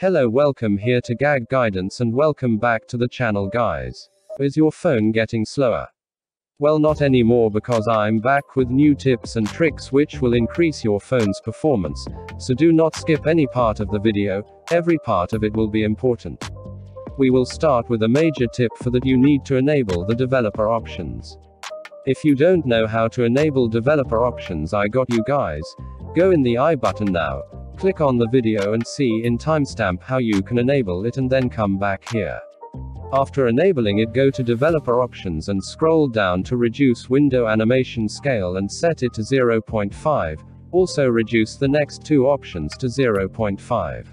Hello, welcome here to Gag Guidance and welcome back to the channel, guys. Is your phone getting slower? Well, not anymore, because I'm back with new tips and tricks which will increase your phone's performance, so do not skip any part of the video, every part of it will be important. We will start with a major tip for that. You need to enable the developer options. If you don't know how to enable developer options, I got you guys. Go in the I button now. Click on the video and see in timestamp how you can enable it, and then come back here. After enabling it, go to developer options and scroll down to reduce window animation scale and set it to 0.5. Also reduce the next two options to 0.5.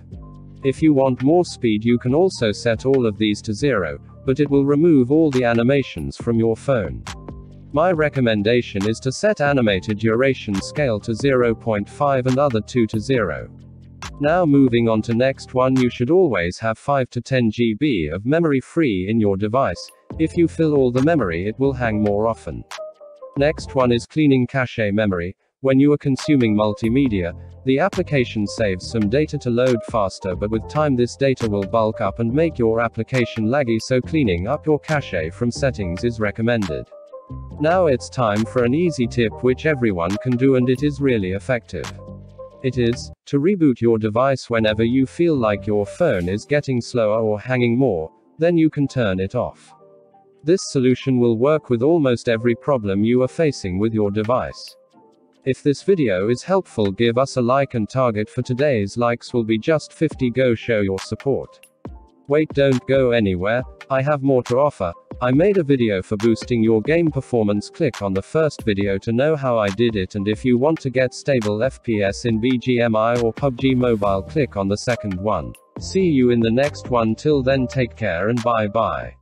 If you want more speed, you can also set all of these to 0, but it will remove all the animations from your phone. My recommendation is to set animated duration scale to 0.5 and other two to 0. Now moving on to next one, you should always have 5 to 10 GB of memory free in your device. If you fill all the memory, it will hang more often. Next one is cleaning cache memory. When you are consuming multimedia, the application saves some data to load faster, but with time this data will bulk up and make your application laggy, so cleaning up your cache from settings is recommended. Now it's time for an easy tip which everyone can do, and it is really effective. It is to reboot your device whenever you feel like your phone is getting slower or hanging more, then you can turn it off. This solution will work with almost every problem you are facing with your device. If this video is helpful, give us a like, and target for today's likes will be just 50. Go show your support. Wait, don't go anywhere, I have more to offer. I made a video for boosting your game performance. Click on the first video to know how I did it, and if you want to get stable FPS in BGMI or PUBG Mobile, click on the second one. See you in the next one. Till then, take care and bye bye.